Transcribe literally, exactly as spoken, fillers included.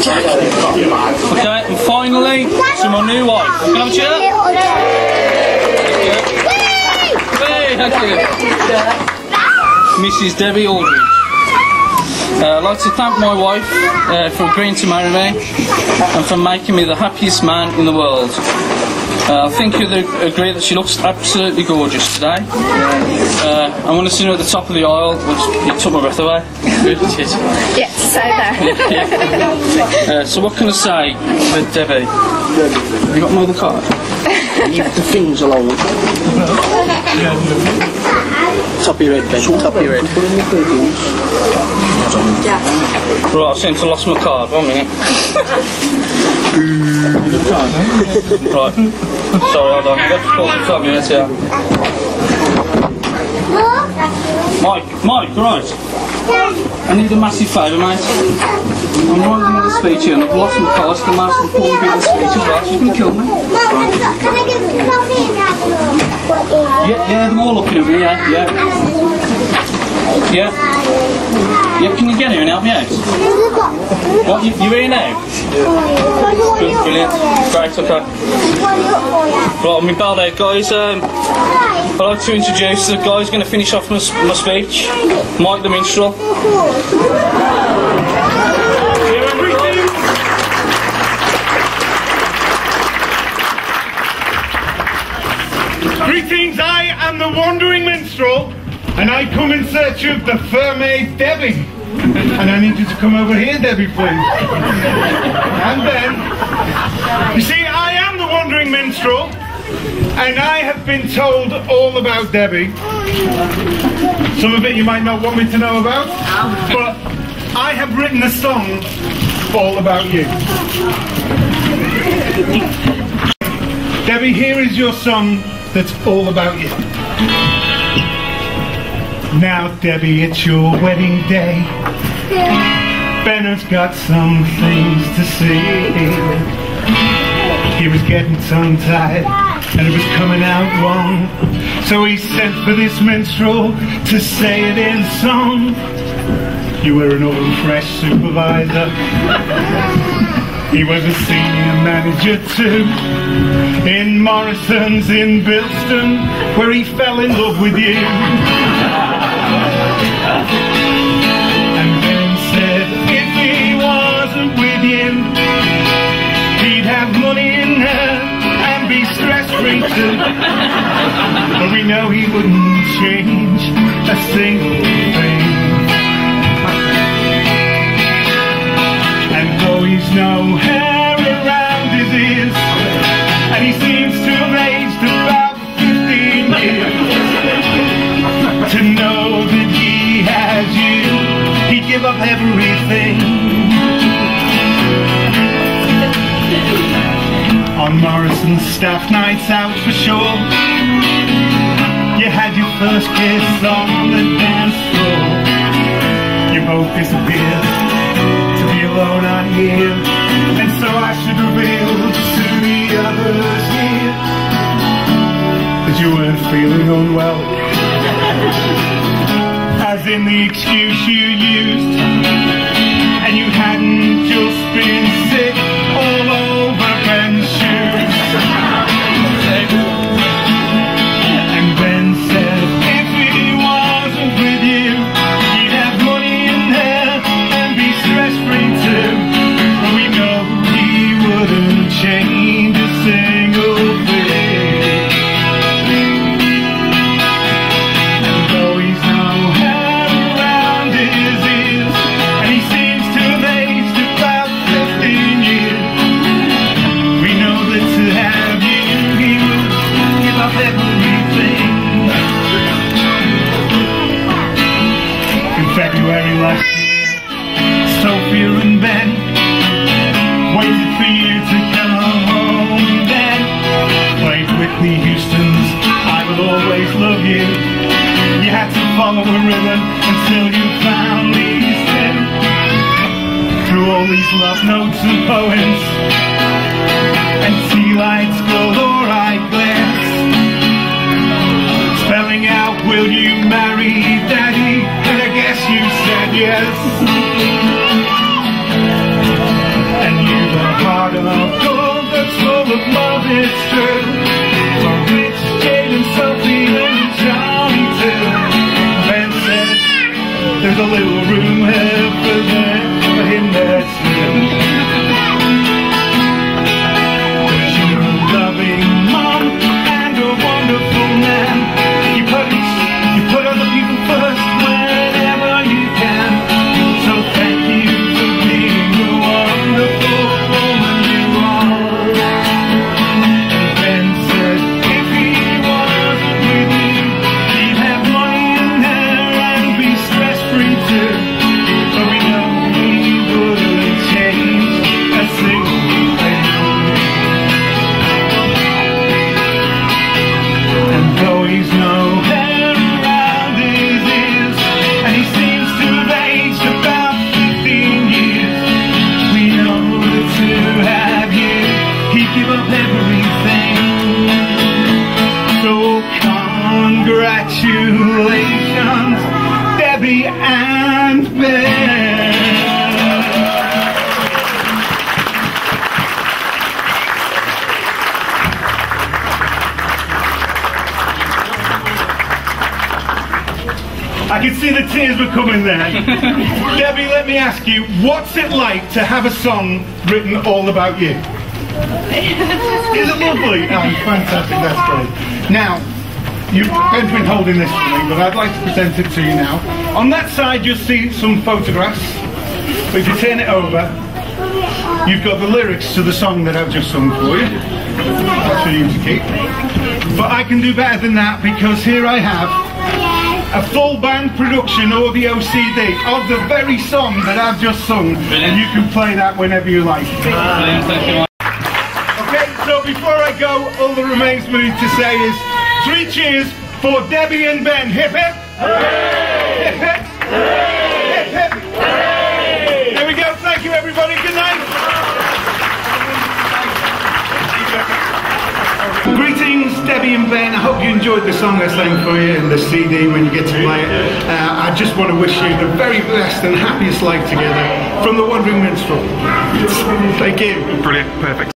Okay, and finally, to my new wife. Can I have a cheer? Yay! Thank you. Missus Debbie Aldridge. Uh, I'd like to thank my wife uh, for agreeing to marry me and for making me the happiest man in the world. Uh, I think you'll agree that she looks absolutely gorgeous today. Uh, I want to see her at the top of the aisle, which it took my breath away. Yes, so there. Yeah. Uh, so what can I say for Debbie? Have you got my other card? You have the things along with it. Top of your head, Ben. Top of your head. Yes. Right, I seem to have lost my card, one minute. Right, sorry, hold on, I've got to call the club, yes, yeah. Mike, Mike, right. I need a massive favour, mate. I'm writing another speech here and I've lost my card, so the most important bit of the speech as well, she's going to kill me. Right. Yeah, yeah, they're all looking at me, yeah, yeah. Yeah. Yeah, can you get here and help me out? What, you, you're here now? Good, brilliant. Great, okay. Right, I'm in bell out, guys. Um, I'd like to introduce the guy who's going to finish off my, my speech, Mike the Minstrel. Greetings, I am the Wandering Minstrel. And I come in search of the fair maid Debbie. And I need you to come over here, Debbie, please. And Ben. You see, I am the Wandering Minstrel, and I have been told all about Debbie. Some of it you might not want me to know about, but I have written a song all about you. Debbie, here is your song that's all about you. Now, Debbie, it's your wedding day. Ben has got some things to say. He was getting tongue-tied, and it was coming out wrong. So he sent for this minstrel to say it in song. You were an old fresh supervisor. He was a senior manager too, in Morrison's in Bilston, where he fell in love with you. And Ben said if he wasn't with him, he'd have money in her and be stress-free too. But we know he wouldn't change a single thing. And though he's no hair around his ears, and he seems to have aged about fifteen years, to know that as you, he'd give up everything. On Morrison's staff nights out for sure, you had your first kiss on the dance floor. You both disappeared to be alone out here, and so I should reveal to the others here that you weren't feeling unwell. As in the excuse you used, and you hadn't just been sick all over Ben's shoes. And Ben said if he wasn't with you, he'd have money in there and be stress-free too. But we know he wouldn't change a single thing. Follow the river until you found these ten. Through all these love notes and poems, and tea lights galore I glance, spelling out, will you marry Daddy? And I guess you said yes. I could see the tears were coming there. Debbie, let me ask you, what's it like to have a song written all about you? Is it lovely? Oh, fantastic, that's great. Now, you've been holding this for me, but I'd like to present it to you now. On that side you'll see some photographs, but if you turn it over, you've got the lyrics to the song that I've just sung for you. That's for you to keep. But I can do better than that, because here I have a full band production audio C D of the very song that I've just sung, and you can play that whenever you like. Okay, so before I go, all that remains for me to say is three cheers for Debbie and Ben. Hip hip! Hooray! Hip hip! Hooray! Hip hip! Hooray! There we go, thank you everybody, good night! Greetings, Debbie and Ben. I hope you enjoyed the song I sang for you and the C D when you get to play it. Uh, I just want to wish you the very best and happiest life together from The Wandering Minstrel. Thank you. Brilliant, perfect.